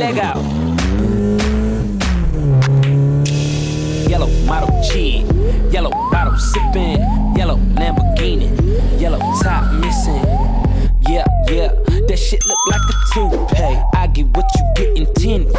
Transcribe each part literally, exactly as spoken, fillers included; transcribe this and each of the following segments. Legal. Yellow model G, yellow bottle sipping, yellow Lamborghini, yellow top missing. Yeah, yeah, that shit look like a toupee. I get what you get in ten.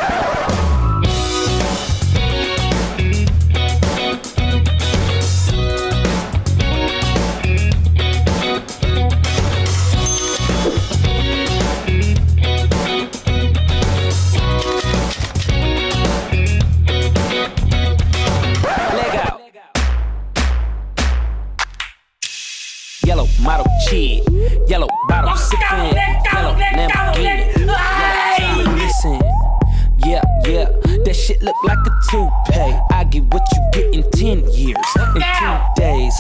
Yellow model cheat, yellow bottle sippin', yellow Lamborghini, yellow top missing. Yeah, yeah, that shit look like a toupee. I get what you get in ten years, in two days.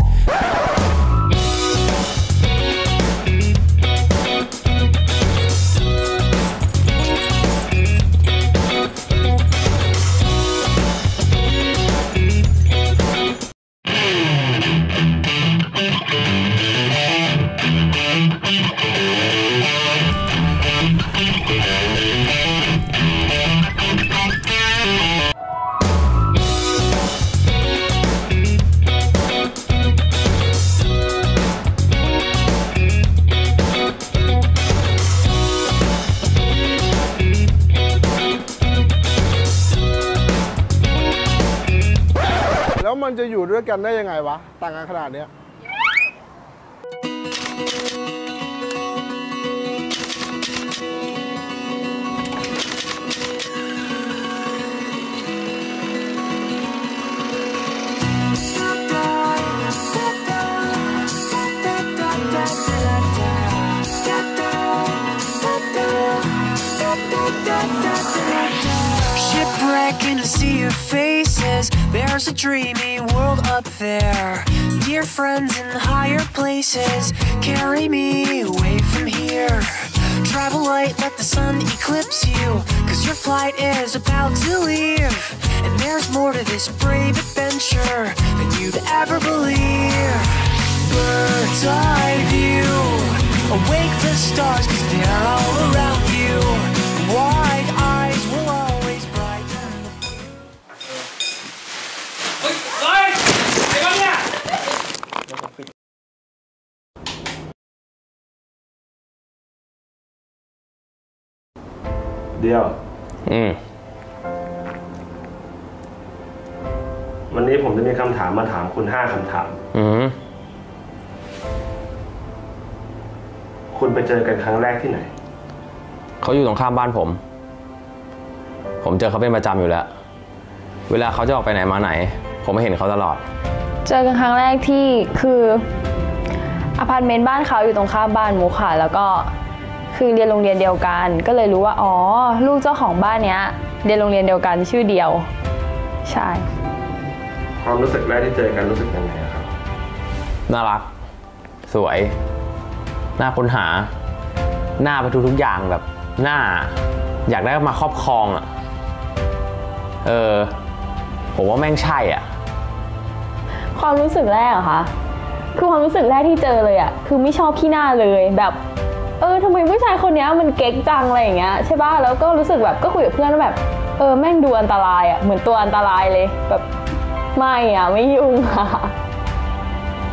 มันจะอยู่ด้วยกันได้ยังไงวะต่างกันขนาดเนี้ยThere's a dreamy world up there. Dear friends in higher places, carry me away from here. Travel light, let the sun eclipse you, cause your flight is about to leave. And there's more to this brave adventure than you'd ever believe. Bird's eye view, awake the stars, cause they're all around you. Wide eyes will alwaysเดียวอืมวันนี้ผมจะมีคำถามมาถามคุณห้าคำถามอืมคุณไปเจอกันครั้งแรกที่ไหนเขาอยู่ตรงข้ามบ้านผมผมเจอเขาเป็นประจำอยู่แล้วเวลาเขาจะออกไปไหนมาไหนผมไม่เห็นเขาตลอดเจอกันครั้งแรกที่คืออพาร์ตเมนต์บ้านเขาอยู่ตรงข้ามบ้านหมูค่ะแล้วก็คือเรียนโรงเรียนเดียวกันก็เลยรู้ว่าอ๋อลูกเจ้าของบ้านเนี้ยเรียนโรงเรียนเดียวกันชื่อเดียวใช่ความรู้สึกแรกที่เจอกันรู้สึกยังไงครับน่ารักสวยน่าค้นหาหน้าไปทุกทุกอย่างแบบหน้าอยากได้มาครอบครองอ่ะเออผมว่าแม่งใช่อ่ะความรู้สึกแรกเหรอคะคือความรู้สึกแรกที่เจอเลยอ่ะคือไม่ชอบขี้หน้าเลยแบบเออทำไมผู้ชายคนนี้มันเก๊กจังอะไรอย่างเงี้ยใช่ป่ะแล้วก็รู้สึกแบบก็คุยกับเพื่อนว่าแบบเออแม่งดูอันตรายอ่ะเหมือนตัวอันตรายเลยแบบไม่อ่ะไม่ยุ่งค่ะ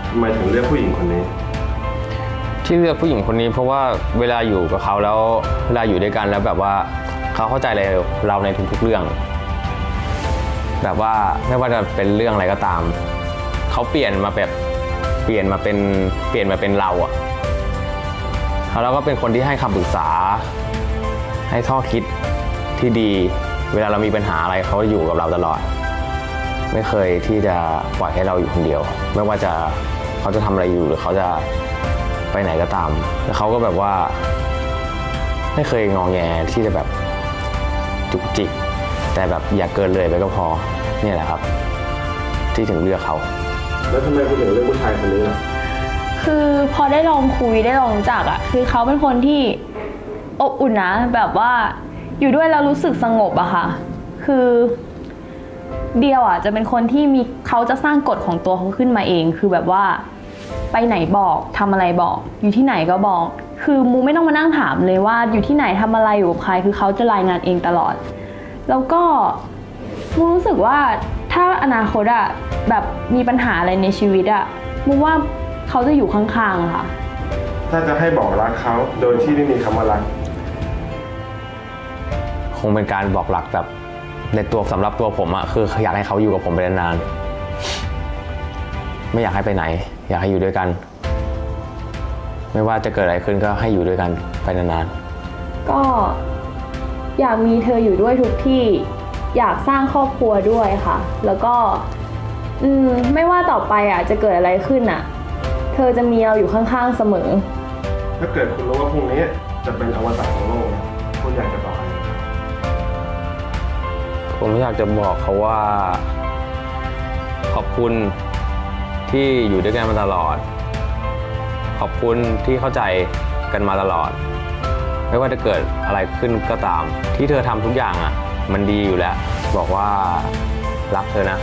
ทำไมถึงเลือกผู้หญิงคนนี้ที่เลือกผู้หญิงคนนี้เพราะว่าเวลาอยู่กับเขาแล้วเวลาอยู่ด้วยกันแล้วแบบว่าเขาเข้าใจเราในทุกๆเรื่องแบบว่าไม่ว่าจะเป็นเรื่องอะไรก็ตามเขาเปลี่ยนมาแบบเปลี่ยนมาเป็นเปลี่ยนมาเป็นเราอ่ะแล้วก็เป็นคนที่ให้คำปรึกษาให้ข้อคิดที่ดีเวลาเรามีปัญหาอะไรเขาอยู่กับเราตลอดไม่เคยที่จะปล่อยให้เราอยู่คนเดียวไม่ว่าจะเขาจะทำอะไรอยู่หรือเขาจะไปไหนก็ตามแล้วเขาก็แบบว่าไม่เคยงอแงที่จะแบบจุกจิกแต่แบบอย่าเกินเลยไปก็พอเนี่ยแหละครับที่ถึงเลือกเขาแล้วทำไมคุณถึงเลือกผู้ชายคนนี้ล่ะคือพอได้ลองคุยได้ลองรู้จักอ่ะคือเขาเป็นคนที่อบอุ่นนะแบบว่าอยู่ด้วยแล้วรู้สึกสงบอะค่ะคือเดียวอ่ะจะเป็นคนที่มีเขาจะสร้างกฎของตัวเขาขึ้นมาเองคือแบบว่าไปไหนบอกทำอะไรบอกอยู่ที่ไหนก็บอก คือมูไม่ต้องมานั่งถามเลยว่าอยู่ที่ไหนทำอะไรอยู่กับใครคือเขาจะรายงานเองตลอดแล้วก็มูรู้สึกว่าถ้าอนาคตอะแบบมีปัญหาอะไรในชีวิตอะมูว่าเขาจะอยู่ข้างๆค่ะถ้าจะให้บอกรักเขาโดยที่ไม่มีคำว่ารักคงเป็นการบอกรักแบบในตัวสำหรับตัวผมอะคืออยากให้เขาอยู่กับผมไปนานๆไม่อยากให้ไปไหนอยากให้อยู่ด้วยกันไม่ว่าจะเกิดอะไรขึ้นก็ให้อยู่ด้วยกันไปนานๆก็อยากมีเธออยู่ด้วยทุกที่อยากสร้างครอบครัวด้วยค่ะแล้วก็อืมไม่ว่าต่อไปอ่ะจะเกิดอะไรขึ้นอ่ะเธอจะมีเราอยู่ข้างๆเสมอถ้าเกิดคุณรู้ว่าพรุ่งนี้จะเป็นอวตารของโลกคุณอยากจะบอกผมอยากจะบอกเขาว่าขอบคุณที่อยู่ด้วยกันมาตลอดขอบคุณที่เข้าใจกันมาตลอดไม่ว่าจะเกิดอะไรขึ้นก็ตามที่เธอทำทุกอย่างอ่ะมันดีอยู่แล้วบอกว่ารักเธอนะ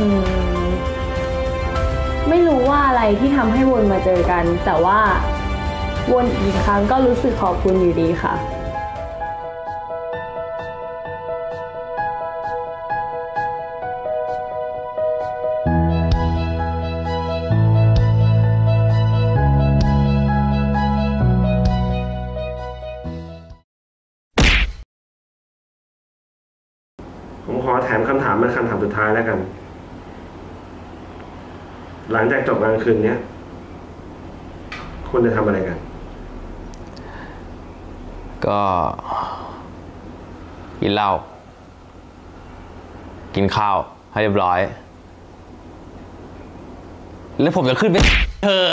อืมไม่รู้ว่าอะไรที่ทำให้วนมาเจอกันแต่ว่าวนอีกครั้งก็รู้สึกขอบคุณอยู่ดีค่ะผมขอแถมคำถามเป็นคำถามสุดท้ายแล้วกันหลังจากจบงานคืนนี้คุณจะทำอะไรกันก็กินเหล้ากินข้าวให้เรียบร้อยแล้วผมจะขึ้นไปเธอ